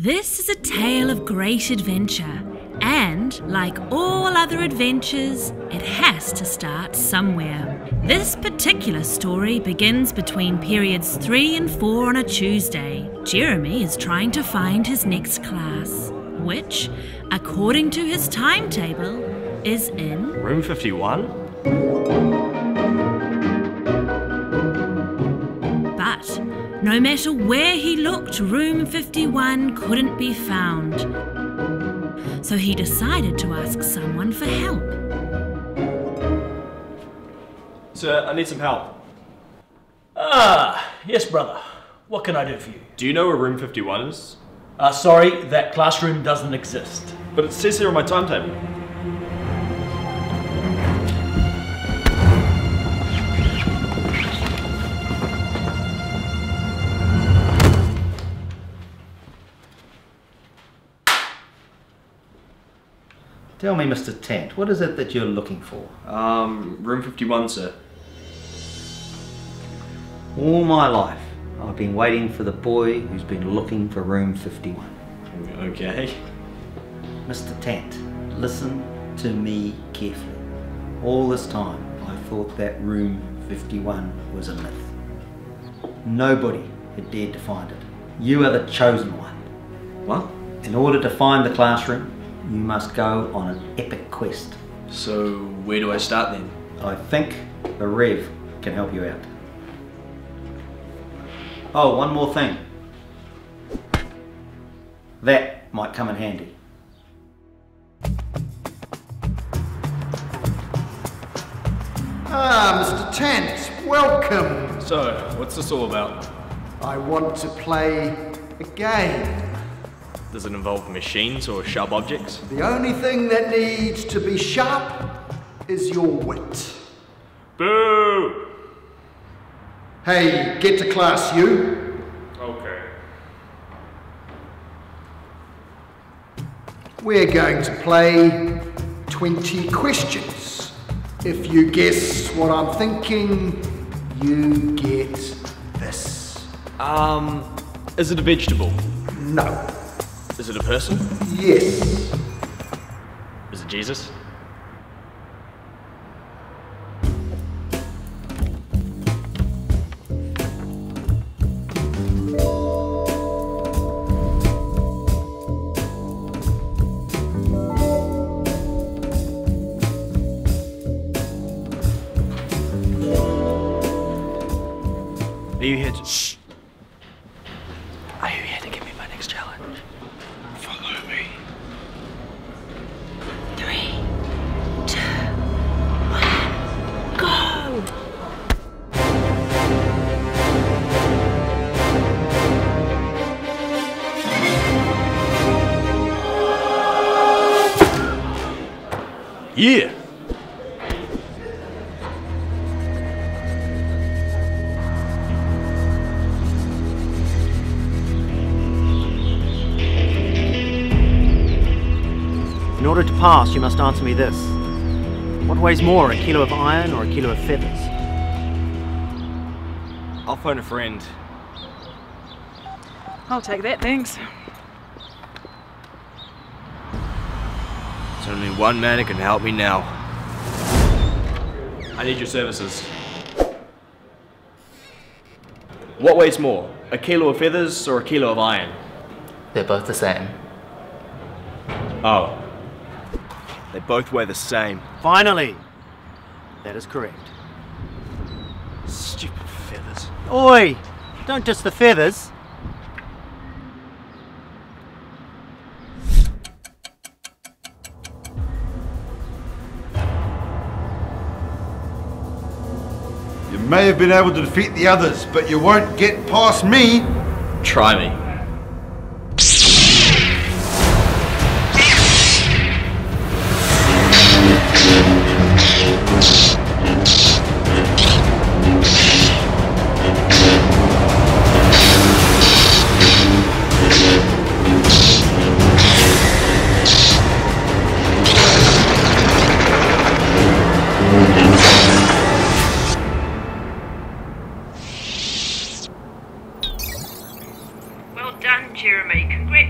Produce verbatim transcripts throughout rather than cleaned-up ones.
This is a tale of great adventure, and like all other adventures, it has to start somewhere. This particular story begins between periods three and four on a Tuesday. Jeremy is trying to find his next class, which, according to his timetable, is in room fifty-one. But no matter where he looked, room fifty-one couldn't be found. So he decided to ask someone for help. Sir, I need some help. Ah, yes, brother. What can I do for you? Do you know where room fifty-one is? Uh, sorry, that classroom doesn't exist. But it says here on my timetable. Tell me, Mister Tant, what is it that you're looking for? Um, room fifty-one, sir. All my life, I've been waiting for the boy who's been looking for room fifty-one. Okay. Mister Tant, listen to me carefully. All this time, I thought that room fifty-one was a myth. Nobody had dared to find it. You are the chosen one. What? In order to find the classroom, you must go on an epic quest. So, where do I start then? I think the Rev can help you out. Oh, one more thing. That might come in handy. Ah, Mister Tant, welcome. So, what's this all about? I want to play a game. Does it involve machines or sharp objects? The only thing that needs to be sharp is your wit. Boo! Hey, get to class, you. Okay. We're going to play twenty questions. If you guess what I'm thinking, you get this. Um, is it a vegetable? No. Is it a person? Yes. Is it Jesus? Are you here to... Shh. Are you here to give me my next challenge? Yeah! In order to pass, you must answer me this. What weighs more, a kilo of iron or a kilo of feathers? I'll phone a friend. I'll take that, thanks. There's only one man that can help me now. I need your services. What weighs more, a kilo of feathers or a kilo of iron? They're both the same. Oh. They both weigh the same. Finally! That is correct. Stupid feathers. Oi! Don't diss the feathers! You may have been able to defeat the others, but you won't get past me. Try me.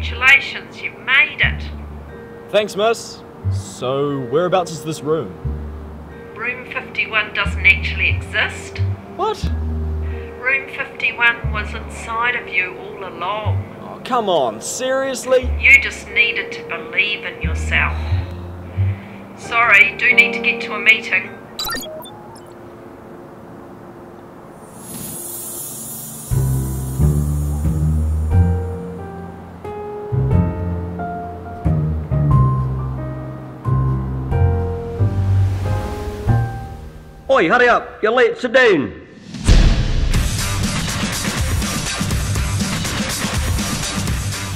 Congratulations, you've made it. Thanks, miss. So, whereabouts is this room? Room fifty-one doesn't actually exist. What? Room fifty-one was inside of you all along. Oh, come on, seriously? You just needed to believe in yourself. Sorry, do need to get to a meeting. Oi, hurry up, you're late, sit down.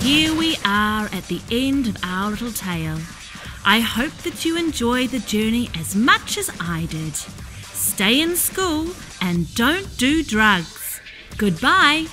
Here we are at the end of our little tale. I hope that you enjoy the journey as much as I did. Stay in school and don't do drugs. Goodbye.